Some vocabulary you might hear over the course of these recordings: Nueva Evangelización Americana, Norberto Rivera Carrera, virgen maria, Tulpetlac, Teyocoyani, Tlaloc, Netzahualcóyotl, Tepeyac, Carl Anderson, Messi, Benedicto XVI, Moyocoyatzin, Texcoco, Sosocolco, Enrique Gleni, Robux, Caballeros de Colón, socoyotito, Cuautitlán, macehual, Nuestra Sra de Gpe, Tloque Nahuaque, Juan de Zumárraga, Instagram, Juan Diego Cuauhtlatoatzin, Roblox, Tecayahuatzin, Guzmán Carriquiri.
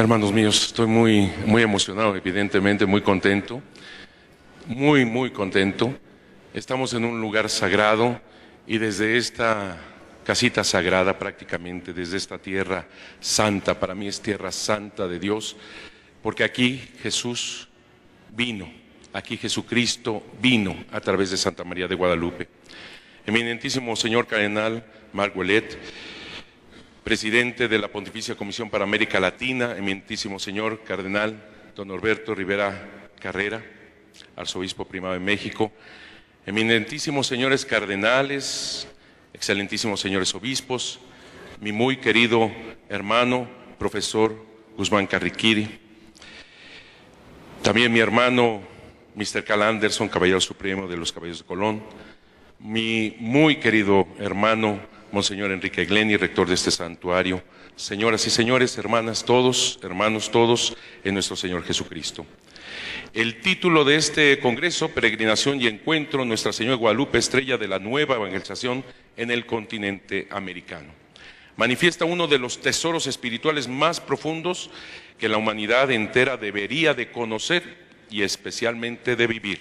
Hermanos míos, estoy muy emocionado, evidentemente, muy contento, muy contento. Estamos en un lugar sagrado y desde esta casita sagrada, prácticamente desde esta tierra santa, para mí es tierra santa de Dios, porque aquí Jesús vino, aquí Jesucristo vino a través de Santa María de Guadalupe. Eminentísimo señor cardenal Marc Ouellet, presidente de la Pontificia Comisión para América Latina, eminentísimo señor cardenal don Norberto Rivera Carrera, arzobispo primado de México, eminentísimos señores cardenales, excelentísimos señores obispos, mi muy querido hermano, profesor Guzmán Carriquiri, también mi hermano, Mr. Carl Anderson, caballero supremo de los Caballeros de Colón, mi muy querido hermano, Monseñor Enrique Gleni, rector de este santuario, señoras y señores, hermanas todos, hermanos todos, en nuestro Señor Jesucristo. El título de este congreso, Peregrinación y Encuentro, Nuestra Señora de Guadalupe, Estrella de la Nueva Evangelización en el continente americano. Manifiesta uno de los tesoros espirituales más profundos que la humanidad entera debería de conocer y especialmente de vivir.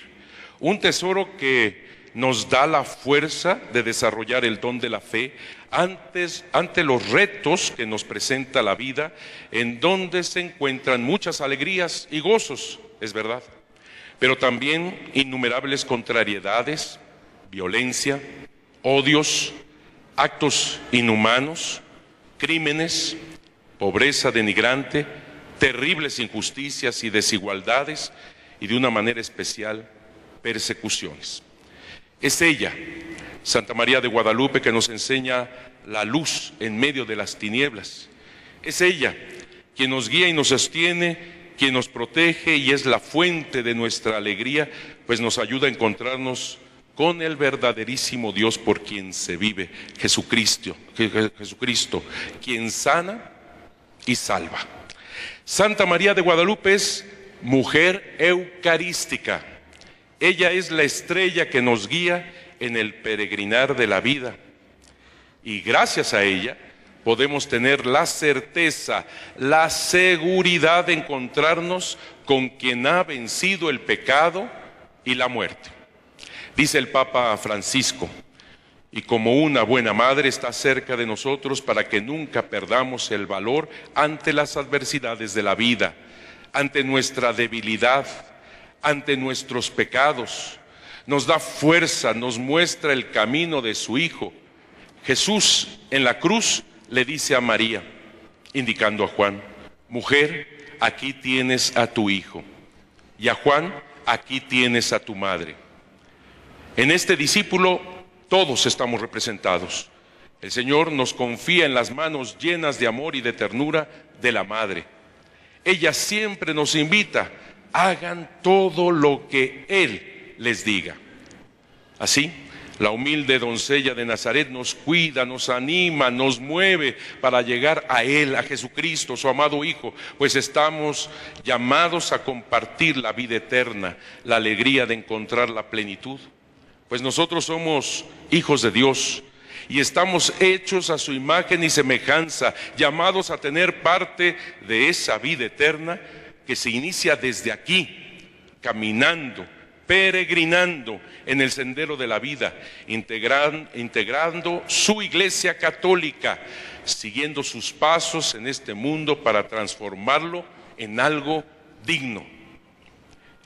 Un tesoro que nos da la fuerza de desarrollar el don de la fe ante los retos que nos presenta la vida, en donde se encuentran muchas alegrías y gozos, es verdad, pero también innumerables contrariedades, violencia, odios, actos inhumanos, crímenes, pobreza denigrante, terribles injusticias y desigualdades, y de una manera especial, persecuciones. Es ella, Santa María de Guadalupe, que nos enseña la luz en medio de las tinieblas. Es ella quien nos guía y nos sostiene, quien nos protege y es la fuente de nuestra alegría, pues nos ayuda a encontrarnos con el verdaderísimo Dios por quien se vive, Jesucristo, quien sana y salva. Santa María de Guadalupe es mujer eucarística. Ella es la estrella que nos guía en el peregrinar de la vida. Y gracias a ella podemos tener la certeza, la seguridad de encontrarnos con quien ha vencido el pecado y la muerte. Dice el Papa Francisco, y como una buena madre está cerca de nosotros para que nunca perdamos el valor ante las adversidades de la vida, ante nuestra debilidad, ante nuestros pecados, nos da fuerza, nos muestra el camino de su Hijo. Jesús en la cruz le dice a María, indicando a Juan, mujer, aquí tienes a tu hijo, y a Juan, aquí tienes a tu madre. En este discípulo todos estamos representados. El Señor nos confía en las manos llenas de amor y de ternura de la madre. Ella siempre nos invita, hagan todo lo que Él les diga. Así, la humilde doncella de Nazaret nos cuida, nos anima, nos mueve para llegar a Él, a Jesucristo, su amado Hijo, pues estamos llamados a compartir la vida eterna, la alegría de encontrar la plenitud. Pues nosotros somos hijos de Dios y estamos hechos a su imagen y semejanza, llamados a tener parte de esa vida eterna que se inicia desde aquí, caminando, peregrinando en el sendero de la vida, integrando su Iglesia Católica, siguiendo sus pasos en este mundo para transformarlo en algo digno.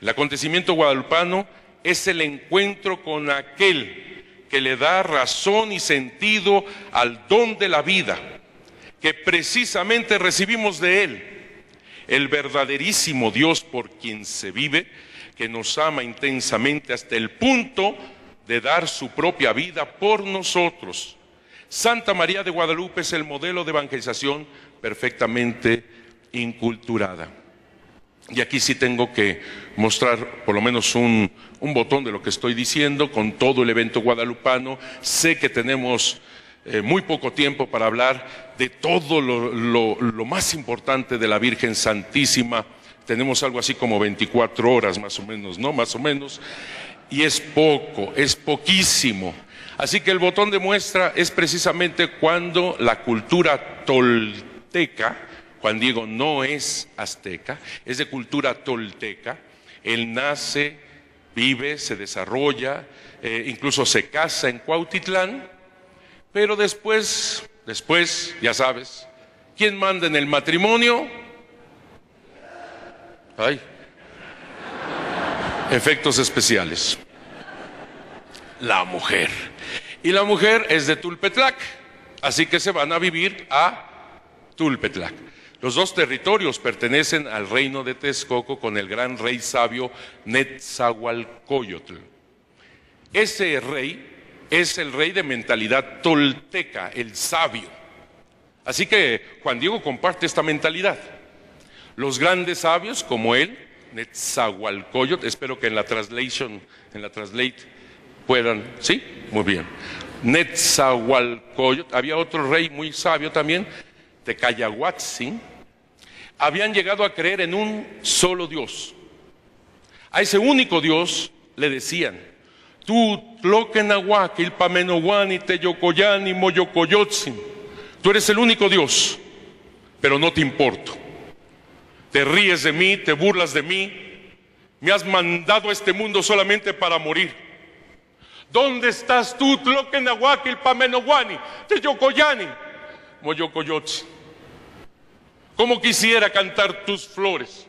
El acontecimiento guadalupano es el encuentro con aquel que le da razón y sentido al don de la vida, que precisamente recibimos de él. El verdaderísimo Dios por quien se vive, que nos ama intensamente hasta el punto de dar su propia vida por nosotros. Santa María de Guadalupe es el modelo de evangelización perfectamente inculturada. Y aquí sí tengo que mostrar por lo menos un botón de lo que estoy diciendo con todo el evento guadalupano. Sé que tenemos muy poco tiempo para hablar de todo lo más importante de la Virgen Santísima. Tenemos algo así como 24 horas más o menos, ¿no? Más o menos. Y es poco, es poquísimo. Así que el botón de muestra es precisamente cuando la cultura tolteca, Juan Diego no es azteca, es de cultura tolteca. Él nace, vive, se desarrolla, incluso se casa en Cuautitlán, pero después, ya sabes, ¿quién manda en el matrimonio? Ay, efectos especiales. La mujer. Y la mujer es de Tulpetlac, así que se van a vivir a Tulpetlac. Los dos territorios pertenecen al reino de Texcoco con el gran rey sabio Netzahualcóyotl. Ese rey es el rey de mentalidad tolteca, el sabio. Así que Juan Diego comparte esta mentalidad. Los grandes sabios como él, Netzahualcóyotl, espero que en la translation, en la translate puedan, ¿sí? Muy bien. Netzahualcóyotl, había otro rey muy sabio también, Tecayahuatzin. Habían llegado a creer en un solo Dios. A ese único Dios le decían: tú, Tloque Nahuaque, Ipalnemohuani, Teyocoyani, Moyocoyatzin, tú eres el único Dios, pero no te importo. Te ríes de mí, te burlas de mí, me has mandado a este mundo solamente para morir. ¿Dónde estás tú, Tloque Nahuaque, Ipalnemohuani, Teyocoyani, Moyocoyatzin? Cómo quisiera cantar tus flores,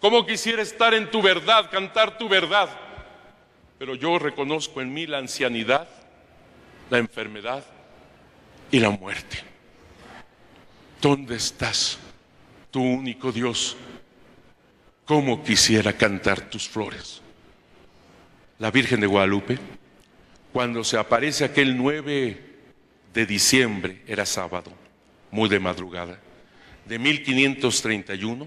cómo quisiera estar en tu verdad, cantar tu verdad. Pero yo reconozco en mí la ancianidad, la enfermedad y la muerte. ¿Dónde estás, tu único Dios? Cómo quisiera cantar tus flores. La Virgen de Guadalupe, cuando se aparece aquel 9 de diciembre, era sábado, muy de madrugada, de 1531,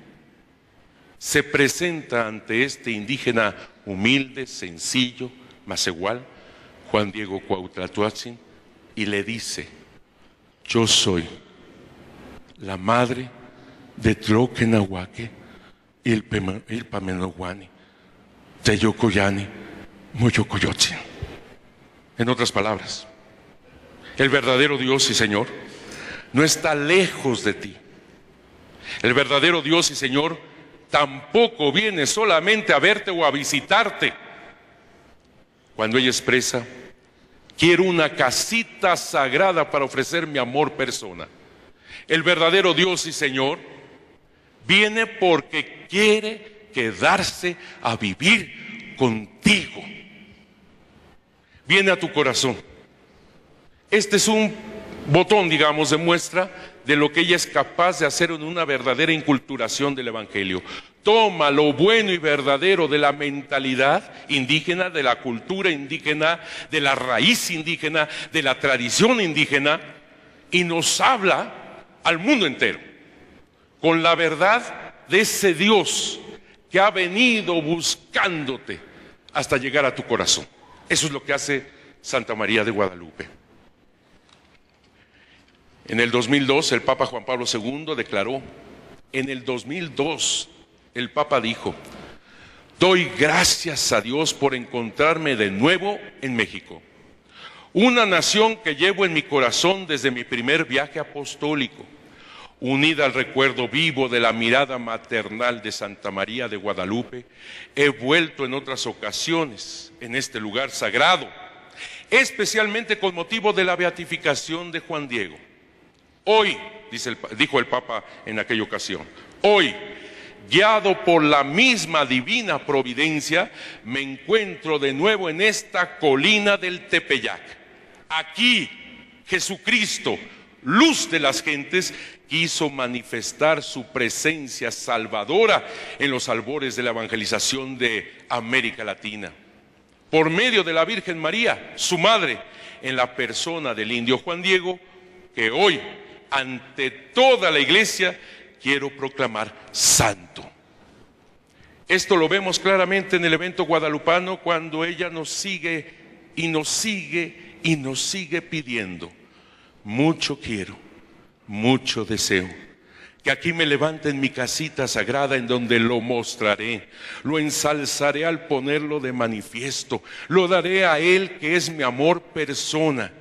se presenta ante este indígena humilde, sencillo, macehual, Juan Diego Cuauhtlatoatzin, y le dice: yo soy la madre de Tloque Nahuaque, Ipalnemohuani, Teyocoyani, Moyocoyatzin. En otras palabras, el verdadero Dios y Señor no está lejos de ti. El verdadero Dios y Señor tampoco viene solamente a verte o a visitarte. Cuando ella expresa: quiero una casita sagrada para ofrecer mi amor persona. El verdadero Dios y Señor viene porque quiere quedarse a vivir contigo. Viene a tu corazón. Este es un botón, digamos, de muestra de lo que ella es capaz de hacer en una verdadera inculturación del Evangelio. Toma lo bueno y verdadero de la mentalidad indígena, de la cultura indígena, de la raíz indígena, de la tradición indígena, y nos habla al mundo entero con la verdad de ese Dios que ha venido buscándote hasta llegar a tu corazón. Eso es lo que hace Santa María de Guadalupe. En el 2002 el Papa Juan Pablo II declaró, en el 2002 el Papa dijo: doy gracias a Dios por encontrarme de nuevo en México, una nación que llevo en mi corazón desde mi primer viaje apostólico, unida al recuerdo vivo de la mirada maternal de Santa María de Guadalupe. He vuelto en otras ocasiones en este lugar sagrado, especialmente con motivo de la beatificación de Juan Diego. Hoy, dijo el Papa en aquella ocasión, hoy, guiado por la misma divina providencia, me encuentro de nuevo en esta colina del Tepeyac. Aquí, Jesucristo, luz de las gentes, quiso manifestar su presencia salvadora en los albores de la evangelización de América Latina, por medio de la Virgen María, su madre, en la persona del indio Juan Diego, que hoy, ante toda la iglesia, quiero proclamar santo. Esto lo vemos claramente en el evento guadalupano, cuando ella nos sigue y nos sigue y nos sigue pidiendo: mucho quiero, mucho deseo, que aquí me levanten mi casita sagrada, en donde lo mostraré, lo ensalzaré al ponerlo de manifiesto, lo daré a Él que es mi amor persona,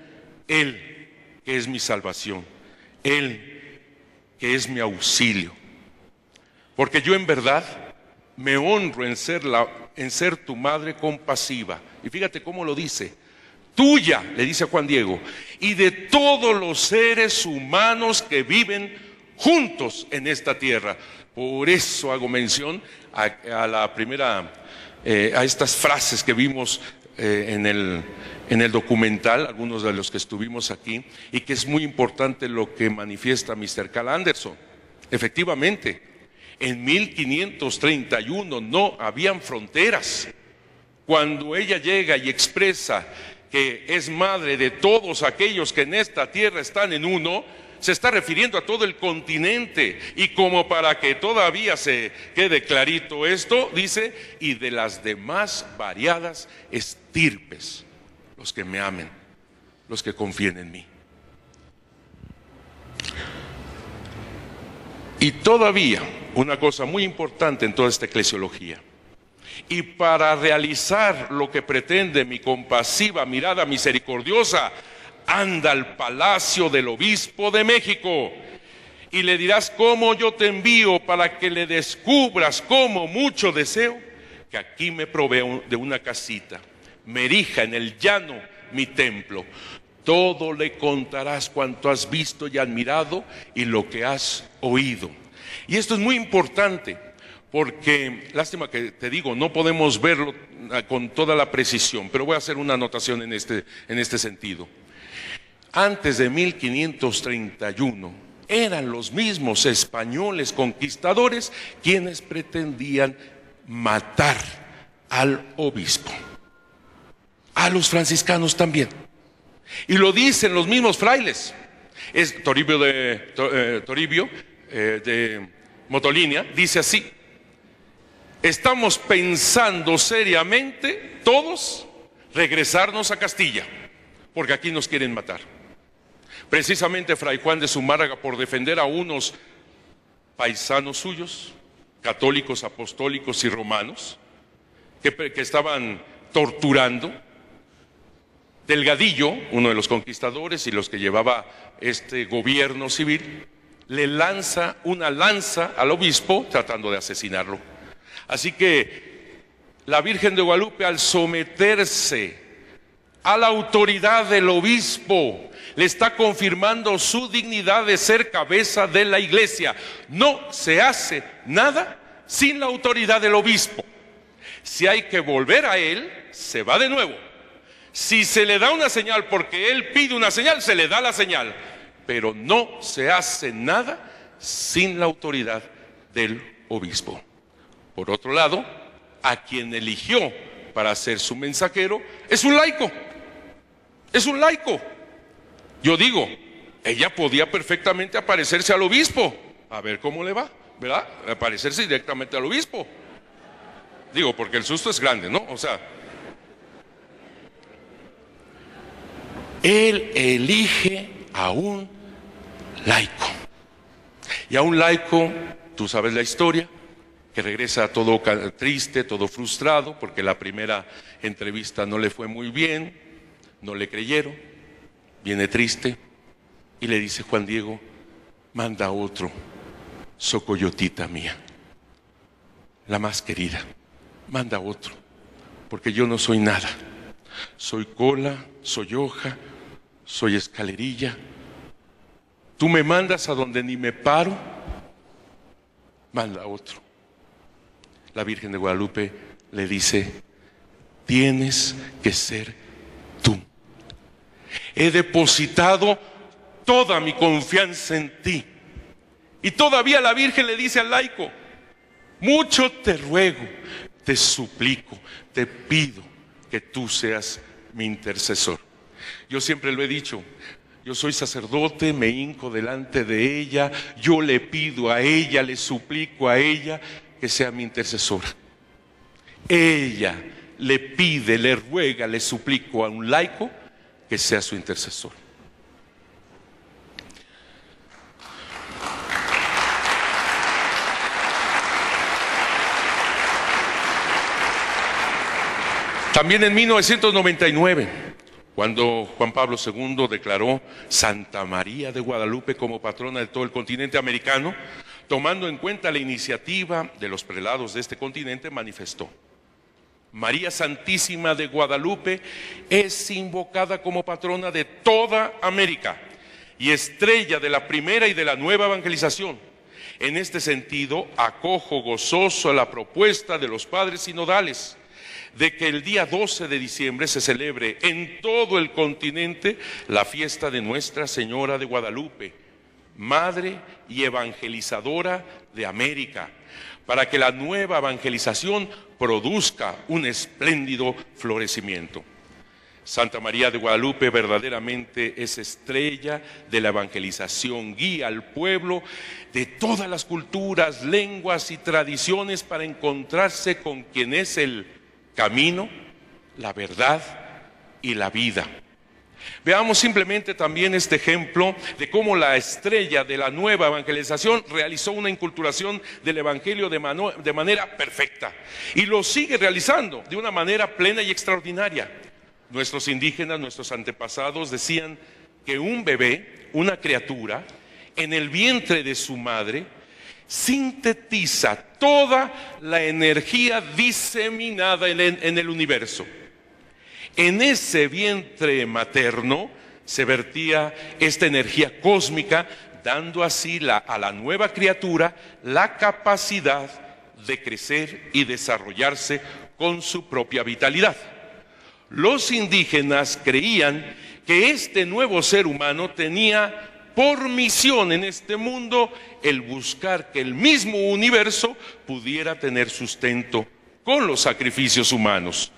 Él que es mi salvación, Él que es mi auxilio. Porque yo en verdad me honro en ser tu madre compasiva. Y fíjate cómo lo dice. Tuya, le dice a Juan Diego, y de todos los seres humanos que viven juntos en esta tierra. Por eso hago mención a estas frases que vimos en el documental, algunos de los que estuvimos aquí, y que es muy importante lo que manifiesta Mr. Carl Anderson. Efectivamente, en 1531 no habían fronteras. Cuando ella llega y expresa que es madre de todos aquellos que en esta tierra están en uno, se está refiriendo a todo el continente. Y como para que todavía se quede clarito esto, dice, y de las demás variadas estirpes, los que me amen, los que confíen en mí. Y todavía, una cosa muy importante en toda esta eclesiología, y para realizar lo que pretende mi compasiva mirada misericordiosa, anda al palacio del obispo de México y le dirás cómo yo te envío, para que le descubras cómo mucho deseo que aquí me provea de una casita, me erija en el llano mi templo. Todo le contarás cuanto has visto y admirado y lo que has oído. Y esto es muy importante, porque, lástima que te digo, no podemos verlo con toda la precisión, pero voy a hacer una anotación en este sentido. Antes de 1531, eran los mismos españoles conquistadores quienes pretendían matar al obispo, a los franciscanos también. Y lo dicen los mismos frailes. Es Toribio de Motolínea, dice así: estamos pensando seriamente todos regresarnos a Castilla, porque aquí nos quieren matar. Precisamente Fray Juan de Zumárraga, por defender a unos paisanos suyos, católicos, apostólicos y romanos, que estaban torturando. Delgadillo, uno de los conquistadores y los que llevaba este gobierno civil, le lanza una lanza al obispo tratando de asesinarlo. Así que la Virgen de Guadalupe, al someterse a la autoridad del obispo, le está confirmando su dignidad de ser cabeza de la iglesia. No se hace nada sin la autoridad del obispo. Si hay que volver a él, se va de nuevo. Si se le da una señal, porque él pide una señal, se le da la señal. Pero no se hace nada sin la autoridad del obispo. Por otro lado, a quien eligió para ser su mensajero es un laico. Es un laico. Yo digo, ella podía perfectamente aparecerse al obispo. A ver cómo le va, ¿verdad? Aparecerse directamente al obispo. Digo, porque el susto es grande, ¿no? O sea, él elige a un laico. Y a un laico, tú sabes la historia, que regresa todo triste, todo frustrado, porque la primera entrevista no le fue muy bien, no le creyeron, viene triste, y le dice Juan Diego: manda otro, socoyotita mía, la más querida, manda otro, porque yo no soy nada, soy cola, soy hoja, soy escalerilla. Tú me mandas a donde ni me paro, manda otro. La Virgen de Guadalupe le dice: tienes que ser tú. He depositado toda mi confianza en ti. Y todavía la Virgen le dice al laico: mucho te ruego, te suplico, te pido que tú seas mi intercesor. Yo siempre lo he dicho, yo soy sacerdote, me hinco delante de ella, yo le pido a ella, le suplico a ella que sea mi intercesora. Ella le pide, le ruega, le suplico a un laico que sea su intercesor. También en 1999, Cuando Juan Pablo II declaró Santa María de Guadalupe como patrona de todo el continente americano, tomando en cuenta la iniciativa de los prelados de este continente, manifestó: María Santísima de Guadalupe es invocada como patrona de toda América y estrella de la primera y de la nueva evangelización. En este sentido, acojo gozoso la propuesta de los padres sinodales de que el día 12 de diciembre se celebre en todo el continente la fiesta de Nuestra Señora de Guadalupe, Madre y Evangelizadora de América, para que la nueva evangelización produzca un espléndido florecimiento. Santa María de Guadalupe verdaderamente es estrella de la evangelización, guía al pueblo de todas las culturas, lenguas y tradiciones para encontrarse con quien es el camino, la verdad y la vida. Veamos simplemente también este ejemplo de cómo la estrella de la nueva evangelización realizó una inculturación del evangelio de manera perfecta y lo sigue realizando de una manera plena y extraordinaria. Nuestros indígenas, nuestros antepasados decían que un bebé, una criatura, en el vientre de su madre, sintetiza toda la energía diseminada en el universo. En ese vientre materno se vertía esta energía cósmica, dando así a la nueva criatura la capacidad de crecer y desarrollarse con su propia vitalidad. Los indígenas creían que este nuevo ser humano tenía por misión en este mundo el buscar que el mismo universo pudiera tener sustento con los sacrificios humanos,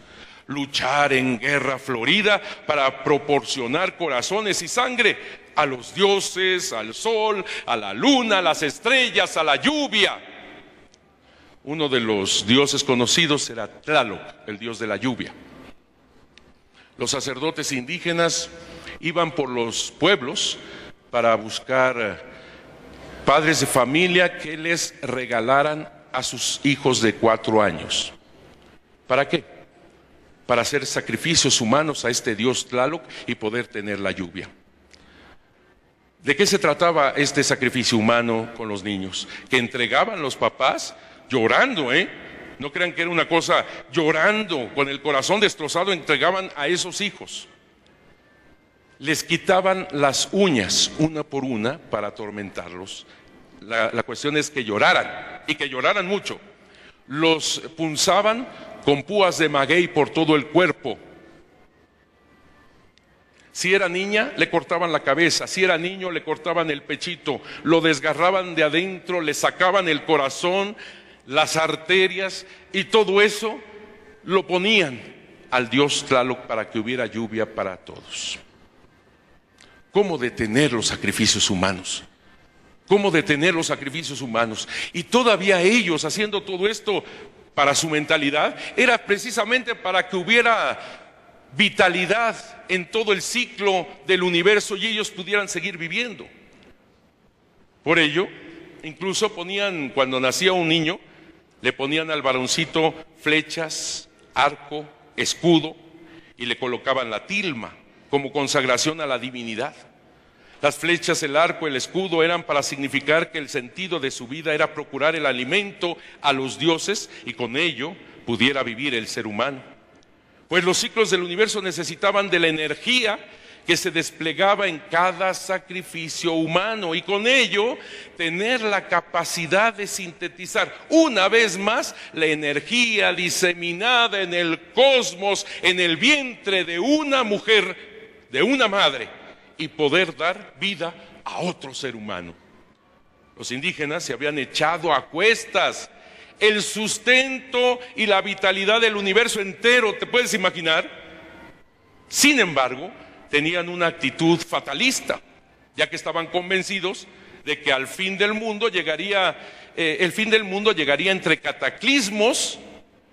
luchar en guerra florida para proporcionar corazones y sangre a los dioses, al sol, a la luna, a las estrellas, a la lluvia. Uno de los dioses conocidos era Tlaloc, el dios de la lluvia. Los sacerdotes indígenas iban por los pueblos para buscar padres de familia que les regalaran a sus hijos de 4 años. ¿Para qué? Para hacer sacrificios humanos a este dios Tlaloc y poder tener la lluvia. ¿De qué se trataba este sacrificio humano con los niños? Que entregaban los papás llorando, No crean que era una cosa llorando, con el corazón destrozado, entregaban a esos hijos. Les quitaban las uñas una por una para atormentarlos. La cuestión es que lloraran, y que lloraran mucho. Los punzaban con púas de maguey por todo el cuerpo. Si era niña, le cortaban la cabeza. Si era niño, le cortaban el pechito. Lo desgarraban de adentro, le sacaban el corazón, las arterias, y todo eso lo ponían al dios Tlaloc para que hubiera lluvia para todos. ¿Cómo detener los sacrificios humanos? ¿Cómo detener los sacrificios humanos? Y todavía ellos haciendo todo esto para su mentalidad, era precisamente para que hubiera vitalidad en todo el ciclo del universo y ellos pudieran seguir viviendo. Por ello, incluso ponían, cuando nacía un niño, le ponían al varoncito flechas, arco, escudo y le colocaban la tilma como consagración a la divinidad. Las flechas, el arco, el escudo eran para significar que el sentido de su vida era procurar el alimento a los dioses y con ello pudiera vivir el ser humano. Pues los ciclos del universo necesitaban de la energía que se desplegaba en cada sacrificio humano y con ello tener la capacidad de sintetizar una vez más la energía diseminada en el cosmos, en el vientre de una mujer, de una madre, y poder dar vida a otro ser humano. Los indígenas se habían echado a cuestas el sustento y la vitalidad del universo entero, ¿te puedes imaginar? Sin embargo, tenían una actitud fatalista, ya que estaban convencidos de que al fin del mundo llegaría, entre cataclismos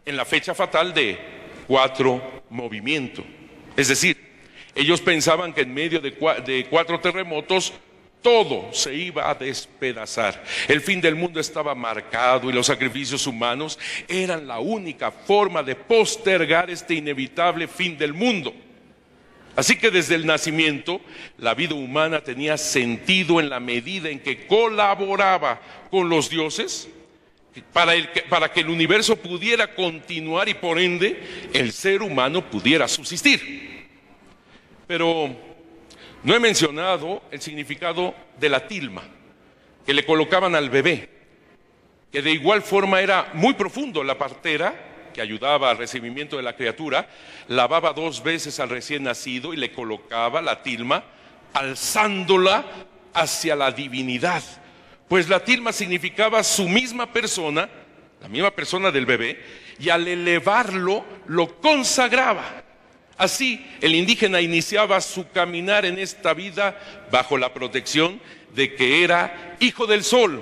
en la fecha fatal de 4 movimientos. Es decir, ellos pensaban que en medio de 4 terremotos todo se iba a despedazar. El fin del mundo estaba marcado y los sacrificios humanos eran la única forma de postergar este inevitable fin del mundo. Así que desde el nacimiento, la vida humana tenía sentido en la medida en que colaboraba con los dioses para que el universo pudiera continuar y por ende el ser humano pudiera subsistir. Pero no he mencionado el significado de la tilma que le colocaban al bebé, que de igual forma era muy profundo. La partera, que ayudaba al recibimiento de la criatura, lavaba 2 veces al recién nacido y le colocaba la tilma, alzándola hacia la divinidad. Pues la tilma significaba su misma persona, la misma persona del bebé, y al elevarlo, lo consagraba. Así, el indígena iniciaba su caminar en esta vida bajo la protección de que era hijo del sol,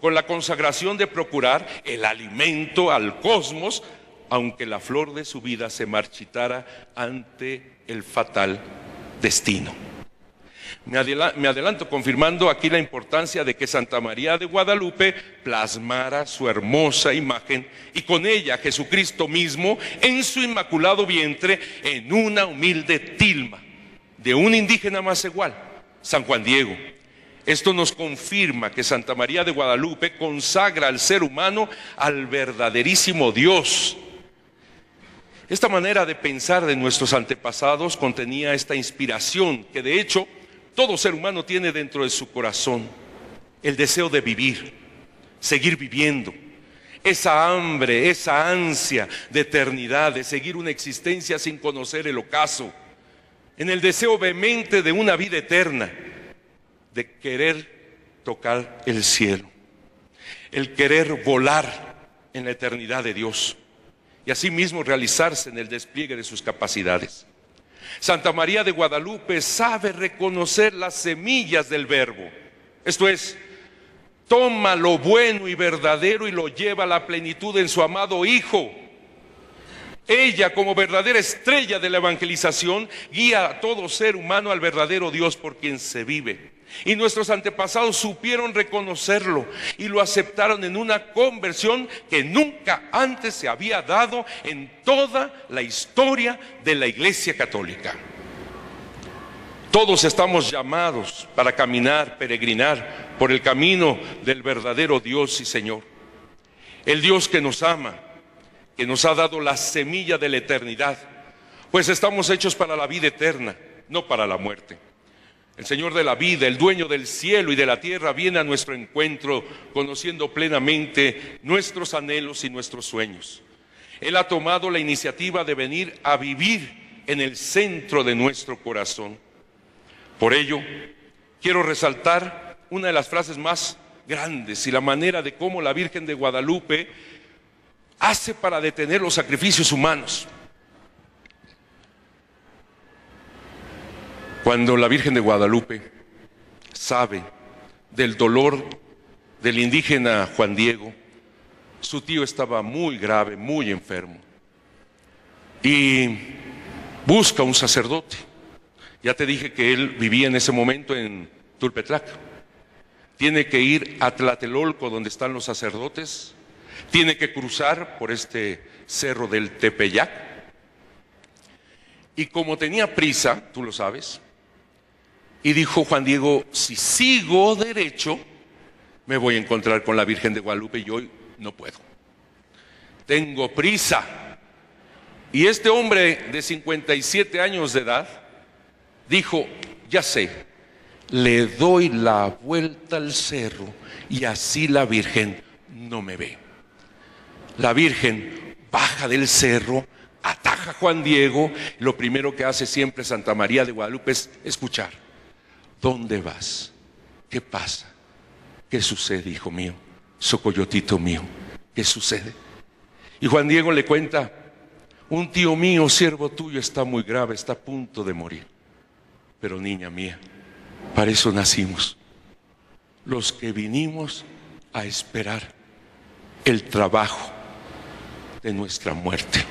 con la consagración de procurar el alimento al cosmos, aunque la flor de su vida se marchitara ante el fatal destino. Me adelanto confirmando aquí la importancia de que Santa María de Guadalupe plasmara su hermosa imagen y con ella Jesucristo mismo en su inmaculado vientre en una humilde tilma de un indígena macehual, San Juan Diego. Esto nos confirma que Santa María de Guadalupe consagra al ser humano al verdaderísimo Dios. Esta manera de pensar de nuestros antepasados contenía esta inspiración que de hecho todo ser humano tiene dentro de su corazón: el deseo de vivir, seguir viviendo, esa hambre, esa ansia de eternidad, de seguir una existencia sin conocer el ocaso, en el deseo vehemente de una vida eterna, de querer tocar el cielo, el querer volar en la eternidad de Dios, y asimismo realizarse en el despliegue de sus capacidades. Santa María de Guadalupe sabe reconocer las semillas del verbo, esto es, toma lo bueno y verdadero y lo lleva a la plenitud en su amado Hijo. Ella, como verdadera estrella de la evangelización, guía a todo ser humano al verdadero Dios por quien se vive. Y nuestros antepasados supieron reconocerlo y lo aceptaron en una conversión que nunca antes se había dado en toda la historia de la Iglesia Católica. Todos estamos llamados para caminar, peregrinar por el camino del verdadero Dios y Señor. El Dios que nos ama, que nos ha dado la semilla de la eternidad, pues estamos hechos para la vida eterna, no para la muerte. El Señor de la vida, el dueño del cielo y de la tierra, viene a nuestro encuentro, conociendo plenamente nuestros anhelos y nuestros sueños. Él ha tomado la iniciativa de venir a vivir en el centro de nuestro corazón. Por ello, quiero resaltar una de las frases más grandes y la manera de cómo la Virgen de Guadalupe hace para detener los sacrificios humanos. Cuando la Virgen de Guadalupe sabe del dolor del indígena Juan Diego, su tío estaba muy grave, muy enfermo, y busca un sacerdote. Ya te dije que él vivía en ese momento en Tulpetlac. Tiene que ir a Tlatelolco, donde están los sacerdotes, tiene que cruzar por este cerro del Tepeyac, y como tenía prisa, tú lo sabes, y dijo Juan Diego: si sigo derecho, me voy a encontrar con la Virgen de Guadalupe y hoy no puedo. Tengo prisa. Y este hombre de 57 años de edad dijo: ya sé, le doy la vuelta al cerro y así la Virgen no me ve. La Virgen baja del cerro, ataja a Juan Diego. Lo primero que hace siempre Santa María de Guadalupe es escuchar. ¿Dónde vas? ¿Qué pasa? ¿Qué sucede, hijo mío? Socoyotito mío, ¿qué sucede? Y Juan Diego le cuenta: un tío mío, siervo tuyo, está muy grave, está a punto de morir. Pero niña mía, para eso nacimos los que vinimos a esperar el trabajo de nuestra muerte.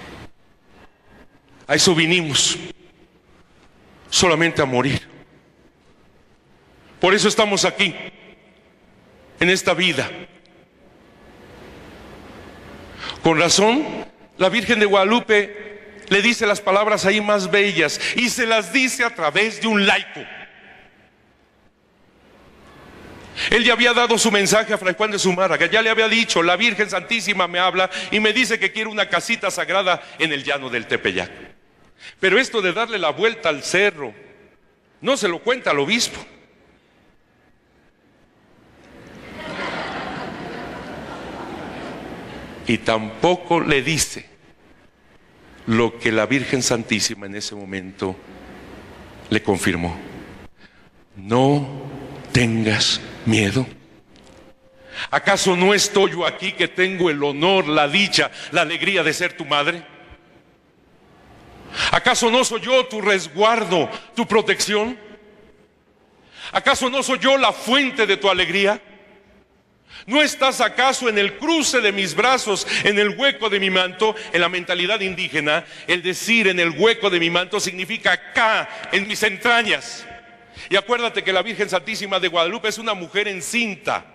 A eso vinimos, solamente a morir. Por eso estamos aquí, en esta vida. Con razón, la Virgen de Guadalupe le dice las palabras ahí más bellas y se las dice a través de un laico. Él ya había dado su mensaje a Fray Juan de Zumárraga, ya le había dicho: la Virgen Santísima me habla y me dice que quiere una casita sagrada en el llano del Tepeyac. Pero esto de darle la vuelta al cerro no se lo cuenta al obispo. Y tampoco le dice lo que la Virgen Santísima en ese momento le confirmó: no tengas miedo. ¿Acaso no estoy yo aquí que tengo el honor, la dicha, la alegría de ser tu madre? ¿Acaso no soy yo tu resguardo, tu protección? ¿Acaso no soy yo la fuente de tu alegría? ¿No estás acaso en el cruce de mis brazos, en el hueco de mi manto? En la mentalidad indígena, el decir "en el hueco de mi manto" significa acá, en mis entrañas. Y acuérdate que la Virgen Santísima de Guadalupe es una mujer encinta.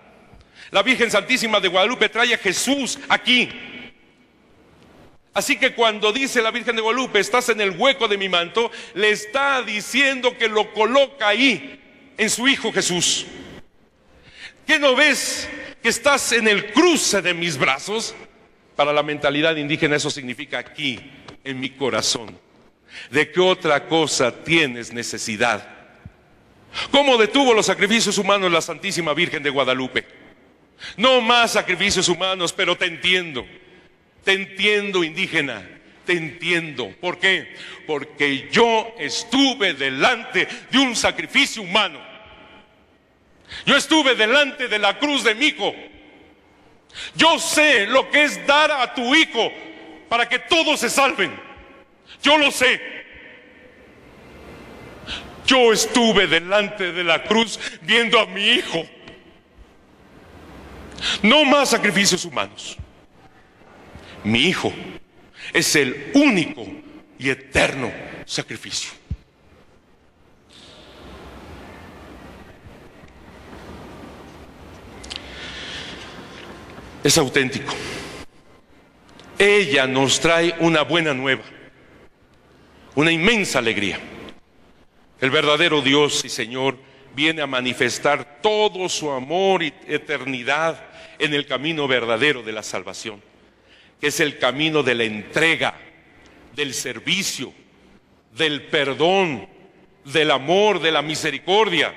La Virgen Santísima de Guadalupe trae a Jesús aquí. Así que cuando dice la Virgen de Guadalupe, estás en el hueco de mi manto, le está diciendo que lo coloca ahí, en su Hijo Jesús. ¿Qué no ves que estás en el cruce de mis brazos? Para la mentalidad indígena eso significa aquí, en mi corazón. ¿De qué otra cosa tienes necesidad? ¿Cómo detuvo los sacrificios humanos la Santísima Virgen de Guadalupe? No más sacrificios humanos, pero te entiendo indígena, te entiendo. ¿Por qué? Porque yo estuve delante de un sacrificio humano. Yo estuve delante de la cruz de mi Hijo. Yo sé lo que es dar a tu Hijo para que todos se salven. Yo lo sé. Yo estuve delante de la cruz viendo a mi Hijo. No más sacrificios humanos. Mi Hijo es el único y eterno sacrificio. Es auténtico. Ella nos trae una buena nueva, una inmensa alegría. El verdadero Dios y Señor viene a manifestar todo su amor y eternidad en el camino verdadero de la salvación, que es el camino de la entrega, del servicio, del perdón, del amor, de la misericordia.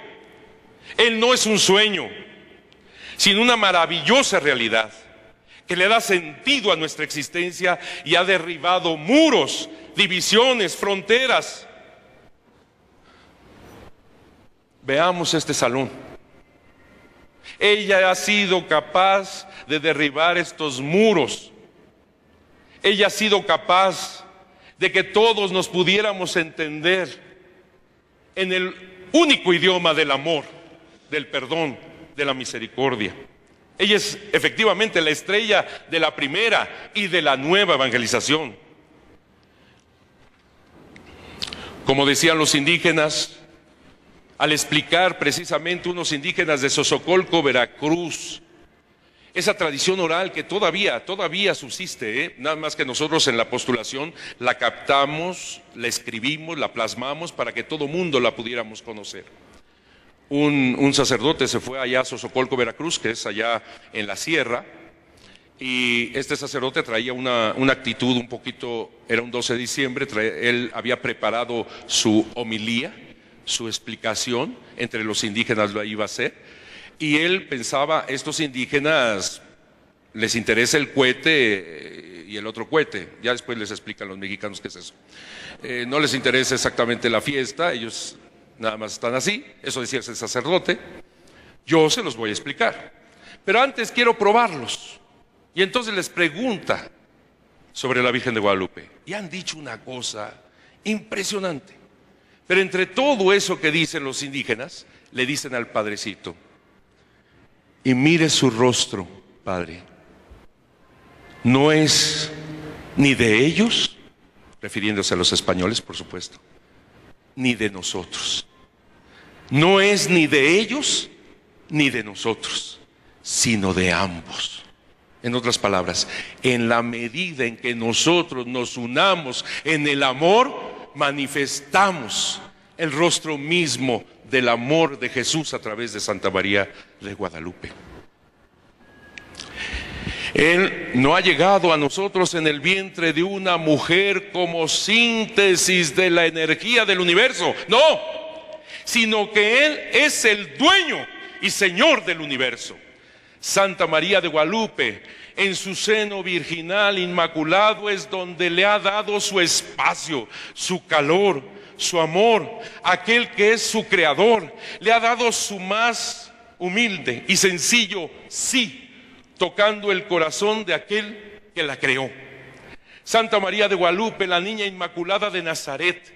Él no es un sueño, sino una maravillosa realidad que le da sentido a nuestra existencia y ha derribado muros, divisiones, fronteras. Veamos este salón. Ella ha sido capaz de derribar estos muros. Ella ha sido capaz de que todos nos pudiéramos entender en el único idioma del amor, del perdón, de la misericordia. Ella es efectivamente la estrella de la primera y de la nueva evangelización. Como decían los indígenas, al explicar precisamente unos indígenas de Sosocolco, Veracruz, esa tradición oral que todavía subsiste, nada más que nosotros en la postulación la captamos, la escribimos, la plasmamos para que todo mundo la pudiéramos conocer. Un sacerdote se fue allá a Sosocolco, Veracruz, que es allá en la sierra, y este sacerdote traía una actitud un poquito, era un 12 de diciembre, él había preparado su homilía, su explicación, entre los indígenas lo iba a hacer, y él pensaba, estos indígenas les interesa el cohete y el otro cohete, ya después les explican los mexicanos qué es eso. No les interesa exactamente la fiesta, ellos nada más están así, eso decía ese sacerdote. Yo se los voy a explicar, pero antes quiero probarlos. Y entonces les pregunta sobre la Virgen de Guadalupe. Y han dicho una cosa impresionante. Pero entre todo eso que dicen los indígenas, le dicen al Padrecito: y mire su rostro, Padre. No es ni de ellos, refiriéndose a los españoles, por supuesto, ni de nosotros. No es ni de ellos ni de nosotros, sino de ambos. En otras palabras, en la medida en que nosotros nos unamos en el amor, manifestamos el rostro mismo del amor de Jesús a través de Santa María de Guadalupe. Él no ha llegado a nosotros en el vientre de una mujer como síntesis de la energía del universo, no, sino que Él es el dueño y Señor del universo. Santa María de Guadalupe, en su seno virginal inmaculado, es donde le ha dado su espacio, su calor, su amor, aquel que es su creador, le ha dado su más humilde y sencillo sí, tocando el corazón de aquel que la creó. Santa María de Guadalupe, la niña inmaculada de Nazaret,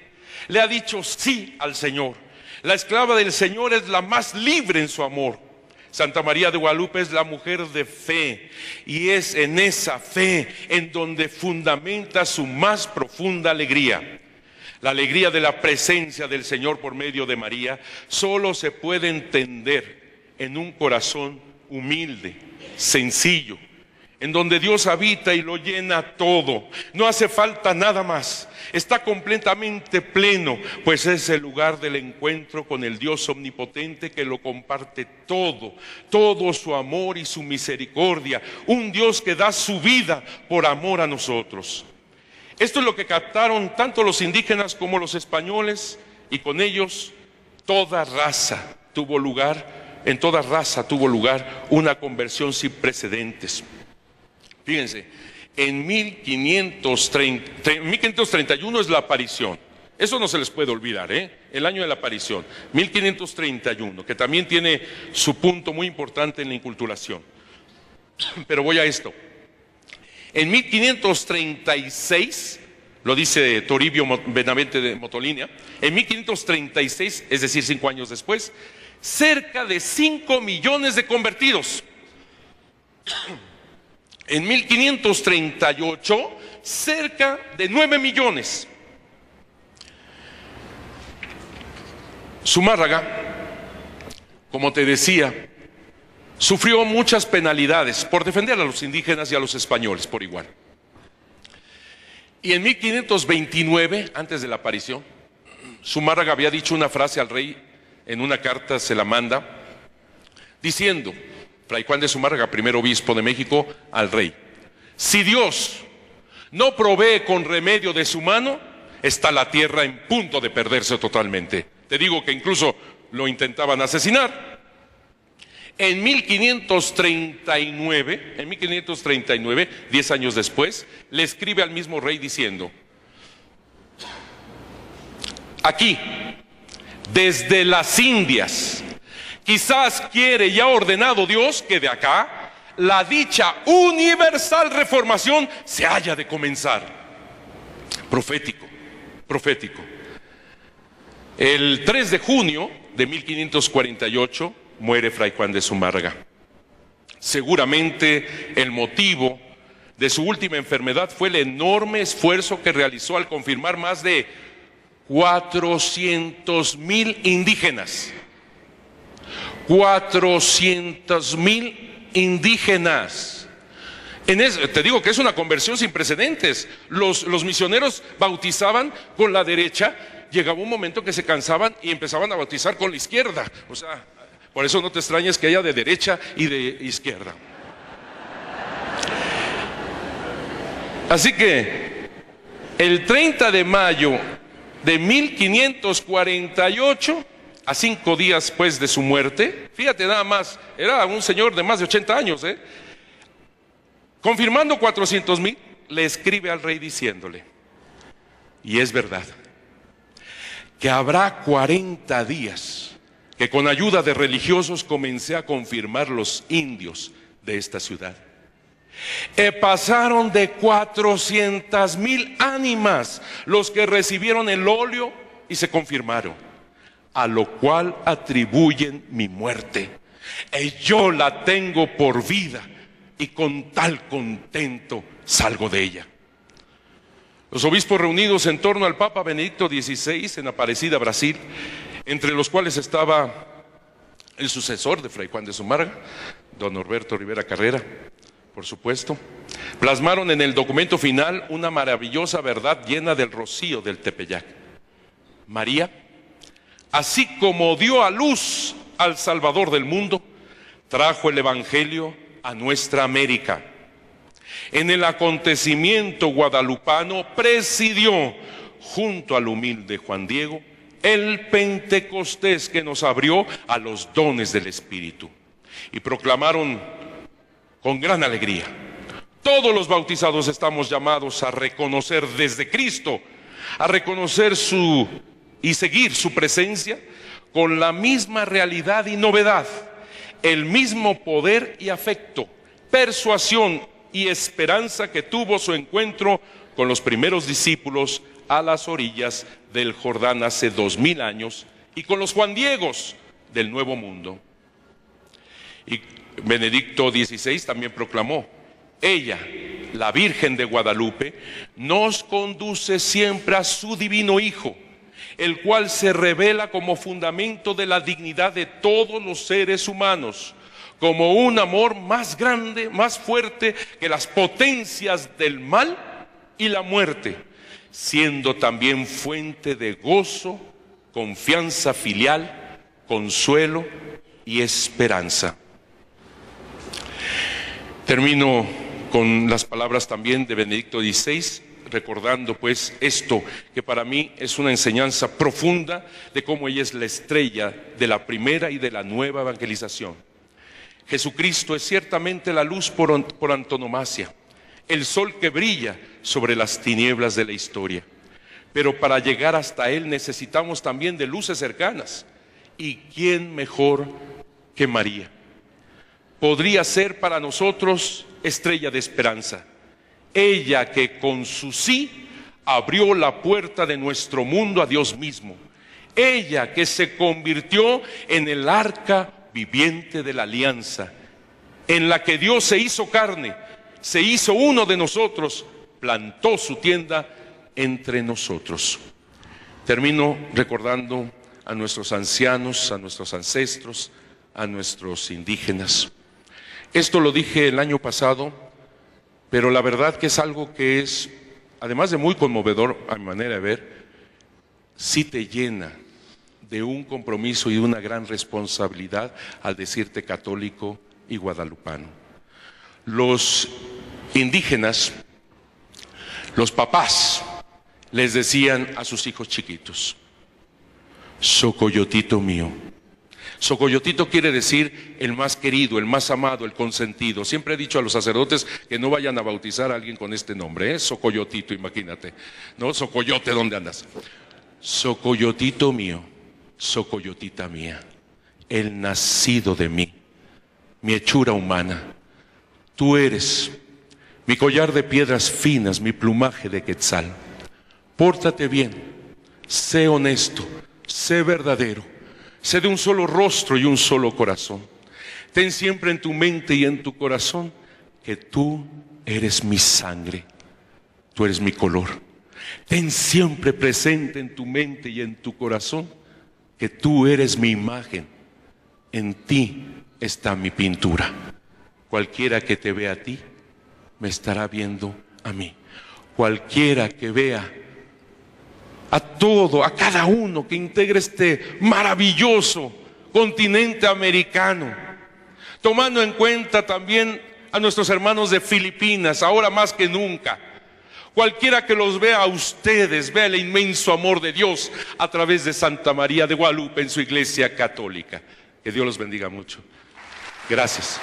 le ha dicho sí al Señor. La esclava del Señor es la más libre en su amor. Santa María de Guadalupe es la mujer de fe, y es en esa fe en donde fundamenta su más profunda alegría. La alegría de la presencia del Señor por medio de María solo se puede entender en un corazón humilde, sencillo, en donde Dios habita y lo llena todo. No hace falta nada más, está completamente pleno, pues es el lugar del encuentro con el Dios omnipotente que lo comparte todo, todo su amor y su misericordia, un Dios que da su vida por amor a nosotros. Esto es lo que captaron tanto los indígenas como los españoles, y con ellos en toda raza tuvo lugar una conversión sin precedentes. Fíjense, en 1531 es la aparición. Eso no se les puede olvidar, ¿eh? El año de la aparición, 1531, que también tiene su punto muy importante en la inculturación. Pero voy a esto. En 1536, lo dice Toribio Benavente de Motolínea, en 1536, es decir, 5 años después, cerca de 5 millones de convertidos. En 1538, cerca de 9 millones. Zumárraga, como te decía, sufrió muchas penalidades por defender a los indígenas y a los españoles por igual. Y en 1529, antes de la aparición, Zumárraga había dicho una frase al rey. En una carta se la manda diciendo, Fray Juan de Zumárraga, primer obispo de México, al rey: si Dios no provee con remedio de su mano, está la tierra en punto de perderse totalmente. Te digo que incluso lo intentaban asesinar. En 1539, 10 años después, le escribe al mismo rey diciendo: aquí, desde las Indias, quizás quiere y ha ordenado Dios que de acá la dicha universal reformación se haya de comenzar. Profético, profético. El 3 de junio de 1548 muere Fray Juan de Zumárraga. Seguramente el motivo de su última enfermedad fue el enorme esfuerzo que realizó al confirmar más de 400,000 indígenas. 400,000 indígenas. Te digo que es una conversión sin precedentes. Los misioneros bautizaban con la derecha, llegaba un momento que se cansaban y empezaban a bautizar con la izquierda. O sea, por eso no te extrañes que haya de derecha y de izquierda. Así que el 30 de mayo de 1548, a 5 días después de su muerte, fíjate nada más, era un señor de más de 80 años, confirmando 400,000, le escribe al rey diciéndole: y es verdad que habrá 40 días que con ayuda de religiosos comencé a confirmar los indios de esta ciudad. Pasaron de 400,000 ánimas los que recibieron el óleo y se confirmaron, a lo cual atribuyen mi muerte. Yo la tengo por vida y con tal contento salgo de ella. Los obispos reunidos en torno al Papa Benedicto XVI en Aparecida, Brasil, entre los cuales estaba el sucesor de Fray Juan de Zumárraga, don Norberto Rivera Carrera, por supuesto, plasmaron en el documento final una maravillosa verdad llena del rocío del Tepeyac. María, así como dio a luz al Salvador del mundo, trajo el Evangelio a nuestra América. En el acontecimiento guadalupano presidió, junto al humilde Juan Diego, el Pentecostés que nos abrió a los dones del Espíritu. Y proclamaron con gran alegría: todos los bautizados estamos llamados a reconocer desde Cristo, a reconocer su y seguir su presencia con la misma realidad y novedad, el mismo poder y afecto, persuasión y esperanza que tuvo su encuentro con los primeros discípulos a las orillas del Jordán hace 2000 años y con los Juan Diegos del Nuevo Mundo. Y Benedicto XVI también proclamó: ella, la Virgen de Guadalupe, nos conduce siempre a su divino Hijo, el cual se revela como fundamento de la dignidad de todos los seres humanos, como un amor más grande, más fuerte que las potencias del mal y la muerte, siendo también fuente de gozo, confianza filial, consuelo y esperanza. Termino con las palabras también de Benedicto XVI, recordando pues esto, que para mí es una enseñanza profunda de cómo ella es la estrella de la primera y de la nueva evangelización. Jesucristo es ciertamente la luz por antonomasia, el sol que brilla sobre las tinieblas de la historia. Pero para llegar hasta Él necesitamos también de luces cercanas. ¿Y quién mejor que María? Podría ser para nosotros estrella de esperanza. Ella que con su sí abrió la puerta de nuestro mundo a Dios mismo. Ella que se convirtió en el arca viviente de la alianza, en la que Dios se hizo carne, se hizo uno de nosotros, plantó su tienda entre nosotros. Termino recordando a nuestros ancianos, a nuestros ancestros, a nuestros indígenas. Esto lo dije el año pasado, pero la verdad que es algo que es, además de muy conmovedor a mi manera de ver, sí te llena de un compromiso y una gran responsabilidad al decirte católico y guadalupano. Los indígenas, los papás, les decían a sus hijos chiquitos: socoyotito mío. Socoyotito quiere decir el más querido, el más amado, el consentido. Siempre he dicho a los sacerdotes que no vayan a bautizar a alguien con este nombre, ¿eh? Socoyotito, imagínate, ¿no? Socoyote, ¿dónde andas? Socoyotito mío, socoyotita mía, el nacido de mí, mi hechura humana. Tú eres mi collar de piedras finas, mi plumaje de quetzal. Pórtate bien, sé honesto, sé verdadero. Sé de un solo rostro y un solo corazón. Ten siempre en tu mente y en tu corazón que tú eres mi sangre, tú eres mi color. Ten siempre presente en tu mente y en tu corazón que tú eres mi imagen. En ti está mi pintura. Cualquiera que te vea a ti, me estará viendo a mí. Cualquiera que vea a todo, a cada uno que integra este maravilloso continente americano, tomando en cuenta también a nuestros hermanos de Filipinas, ahora más que nunca. Cualquiera que los vea a ustedes, vea el inmenso amor de Dios a través de Santa María de Guadalupe en su Iglesia Católica. Que Dios los bendiga mucho. Gracias.